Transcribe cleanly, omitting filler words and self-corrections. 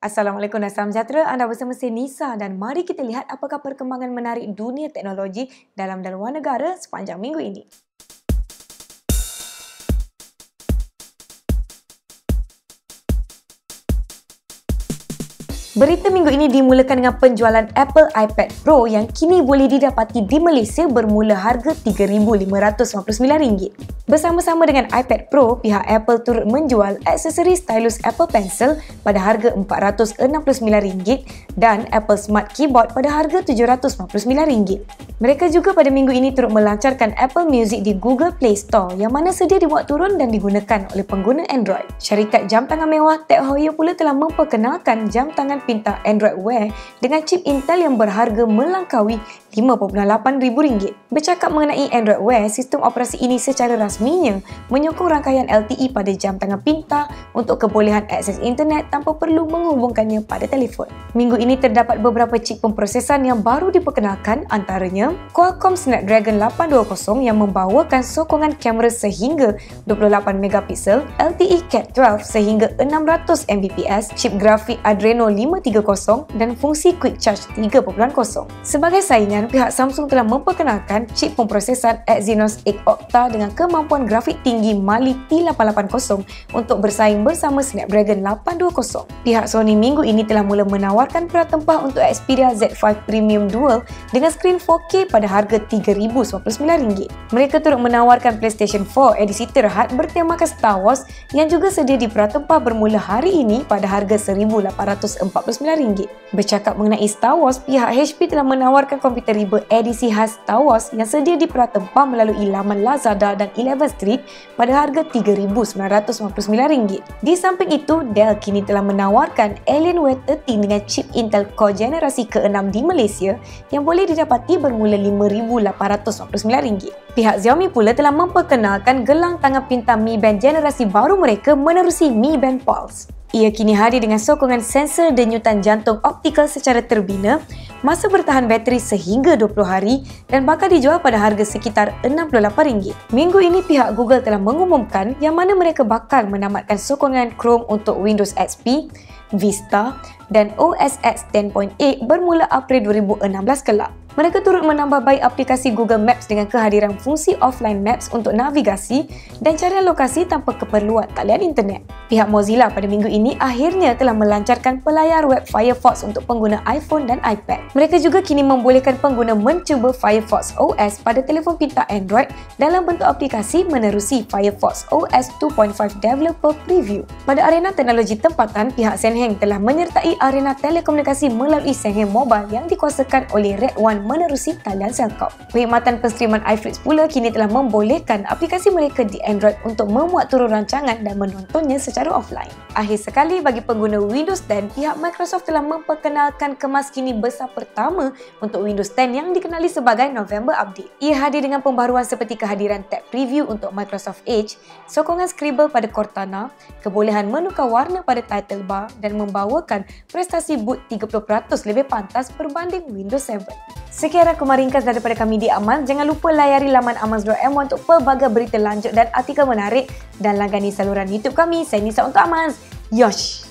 Assalamualaikum Nasam Sejahtera, anda bersama saya Nisa dan mari kita lihat apakah perkembangan menarik dunia teknologi dalam dan luar negara sepanjang minggu ini. Berita minggu ini dimulakan dengan penjualan Apple iPad Pro yang kini boleh didapati di Malaysia bermula harga RM3,599. Bersama-sama dengan iPad Pro, pihak Apple turut menjual aksesori stylus Apple Pencil pada harga RM469 dan Apple Smart Keyboard pada harga RM799. Mereka juga pada minggu ini turut melancarkan Apple Music di Google Play Store yang mana sedia dibuat turun dan digunakan oleh pengguna Android. Syarikat jam tangan mewah Tag Heuer pula telah memperkenalkan jam tangan pintar Android Wear dengan chip Intel yang berharga melangkaui RM5,800. Bercakap mengenai Android Wear, sistem operasi ini secara rasminya menyokong rangkaian LTE pada jam tangan pintar untuk kebolehan akses internet tanpa perlu menghubungkannya pada telefon. Minggu ini terdapat beberapa chip pemprosesan yang baru diperkenalkan, antaranya Qualcomm Snapdragon 820 yang membawakan sokongan kamera sehingga 28MP, LTE Cat 12 sehingga 600mbps, chip grafik Adreno 530 dan fungsi Quick Charge 3.0. Sebagai saingan, pihak Samsung telah memperkenalkan chip pemprosesan Exynos 8 Octa dengan kemampuan grafik tinggi Mali T880 untuk bersaing bersama Snapdragon 820. Pihak Sony minggu ini telah mula menawarkan peralatan tempah untuk Xperia Z5 Premium Dual dengan skrin 4K pada harga RM3,099. Mereka turut menawarkan PlayStation 4 edisi terhad bertemakan Star Wars yang juga sedia di peralatan tempah bermula hari ini pada harga RM1,849. Bercakap mengenai Star Wars, pihak HP telah menawarkan komputer riba edisi khas Star Wars yang sedia diperantempah melalui laman Lazada dan 11th Street pada harga RM3,999. Di samping itu, Dell kini telah menawarkan Alienware T dengan chip Intel Core generasi ke-6 di Malaysia yang boleh didapati bermula RM5,899. Pihak Xiaomi pula telah memperkenalkan gelang tangan pintar Mi Band generasi baru mereka menerusi Mi Band Pulse. Ia kini hadir dengan sokongan sensor denyutan jantung optikal secara terbina, masa bertahan bateri sehingga 20 hari dan bakal dijual pada harga sekitar RM68. Minggu ini pihak Google telah mengumumkan yang mana mereka bakal menamatkan sokongan Chrome untuk Windows XP, Vista dan OS X 10.8 bermula April 2016 kelak. Mereka turut menambahbaik aplikasi Google Maps dengan kehadiran fungsi offline maps untuk navigasi dan carian lokasi tanpa keperluan talian internet. Pihak Mozilla pada minggu ini akhirnya telah melancarkan pelayar web Firefox untuk pengguna iPhone dan iPad. Mereka juga kini membolehkan pengguna mencuba Firefox OS pada telefon pintar Android dalam bentuk aplikasi menerusi Firefox OS 2.5 Developer Preview. Pada arena teknologi tempatan, pihak Senheng telah menyertai arena telekomunikasi melalui Senheng Mobile yang dikuasakan oleh Red One menerusi talian selkop. Perkhidmatan penstriman iFlix pula kini telah membolehkan aplikasi mereka di Android untuk memuat turun rancangan dan menontonnya secara offline. Akhir sekali, bagi pengguna Windows 10, pihak Microsoft telah memperkenalkan kemas kini besar pertama untuk Windows 10 yang dikenali sebagai November Update. Ia hadir dengan pembaruan seperti kehadiran tab preview untuk Microsoft Edge, sokongan Scribble pada Cortana, kebolehan menukar warna pada title bar dan membawakan prestasi boot 30% lebih pantas berbanding Windows 7. Sekian rangkuman ringkas daripada kami di Amal. Jangan lupa layari laman amaz.my untuk pelbagai berita lanjut dan artikel menarik dan langgani saluran YouTube kami. Saya Nisa untuk Amaz. Yosh!